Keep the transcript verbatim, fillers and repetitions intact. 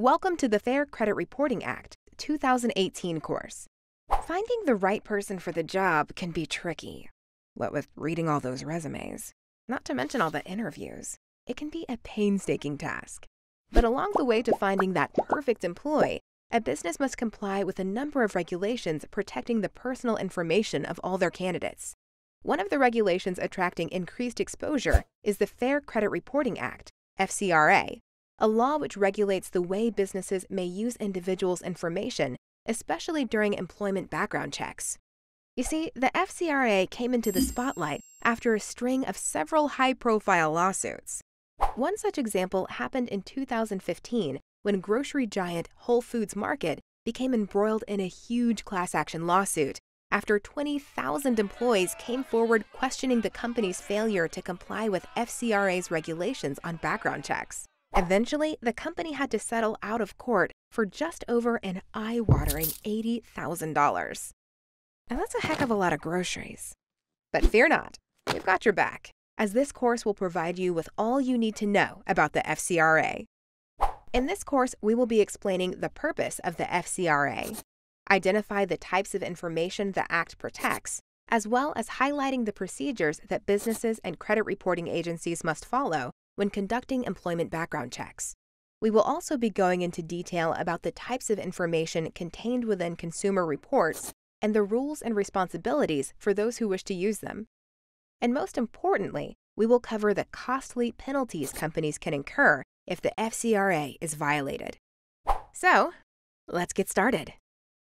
Welcome to the Fair Credit Reporting Act two thousand eighteen course. Finding the right person for the job can be tricky, what with reading all those resumes, not to mention all the interviews. It can be a painstaking task. But along the way to finding that perfect employee, a business must comply with a number of regulations protecting the personal information of all their candidates. One of the regulations attracting increased exposure is the Fair Credit Reporting Act, F C R A, a law which regulates the way businesses may use individuals' information, especially during employment background checks. You see, the F C R A came into the spotlight after a string of several high-profile lawsuits. One such example happened in two thousand fifteen when grocery giant Whole Foods Market became embroiled in a huge class action lawsuit after twenty thousand employees came forward questioning the company's failure to comply with F C R A's regulations on background checks. Eventually, the company had to settle out of court for just over an eye-watering eighty thousand dollars. Now that's a heck of a lot of groceries. But fear not, we've got your back, as this course will provide you with all you need to know about the F C R A. In this course, we will be explaining the purpose of the F C R A, identify the types of information the Act protects, as well as highlighting the procedures that businesses and credit reporting agencies must follow when conducting employment background checks. We will also be going into detail about the types of information contained within consumer reports and the rules and responsibilities for those who wish to use them. And most importantly, we will cover the costly penalties companies can incur if the F C R A is violated. So, let's get started.